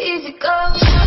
easy go.